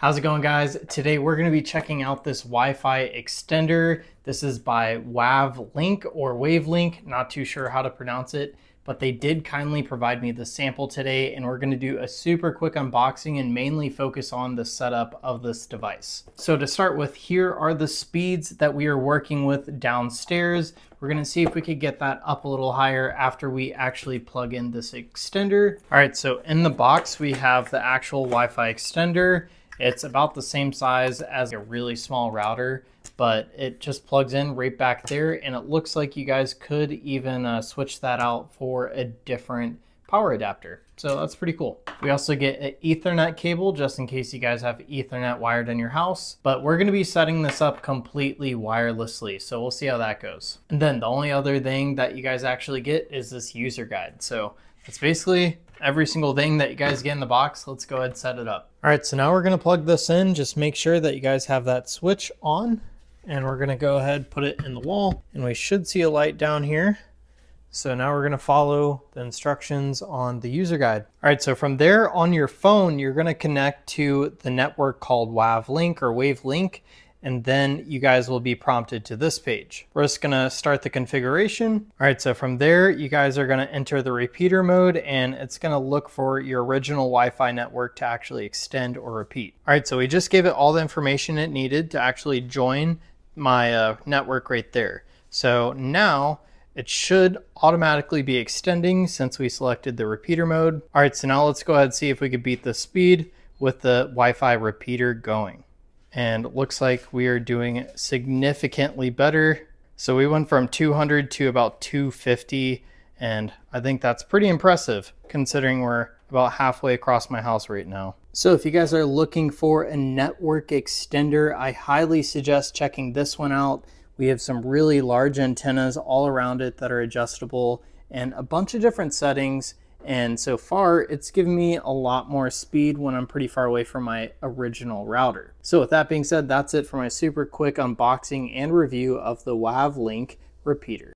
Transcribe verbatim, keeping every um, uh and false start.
How's it going, guys? Today we're going to be checking out this Wi-Fi extender. This is by Wavlink or Wavlink, not too sure how to pronounce it, but they did kindly provide me the sample today, and we're going to do a super quick unboxing and mainly focus on the setup of this device. So to start with, here are the speeds that we are working with downstairs. We're going to see if we could get that up a little higher after we actually plug in this extender. All right, so in the box we have the actual Wi-Fi extender. It's about the same size as a really small router, but it just plugs in right back there, and it looks like you guys could even uh, switch that out for a different power adapter. So that's pretty cool. We also get an Ethernet cable just in case you guys have Ethernet wired in your house, but we're gonna be setting this up completely wirelessly. So we'll see how that goes. And then the only other thing that you guys actually get is this user guide. So it's basically every single thing that you guys get in the box. Let's go ahead and set it up. All right, so now we're gonna plug this in. Just make sure that you guys have that switch on, and we're gonna go ahead, put it in the wall, and we should see a light down here. So now we're gonna follow the instructions on the user guide. All right, so from there on your phone, you're gonna connect to the network called Wavlink or Wavlink, and then you guys will be prompted to this page. We're just gonna start the configuration. All right, so from there, you guys are gonna enter the repeater mode, and it's gonna look for your original Wi-Fi network to actually extend or repeat. All right, so we just gave it all the information it needed to actually join my uh, network right there. So now it should automatically be extending since we selected the repeater mode. All right, so now let's go ahead and see if we could beat the speed with the Wi-Fi repeater going. And it looks like we are doing significantly better. So we went from two hundred to about two fifty, and I think that's pretty impressive considering we're about halfway across my house right now. So if you guys are looking for a network extender, I highly suggest checking this one out. We have some really large antennas all around it that are adjustable and a bunch of different settings. And so far, it's given me a lot more speed when I'm pretty far away from my original router. So with that being said, that's it for my super quick unboxing and review of the Wavlink repeater.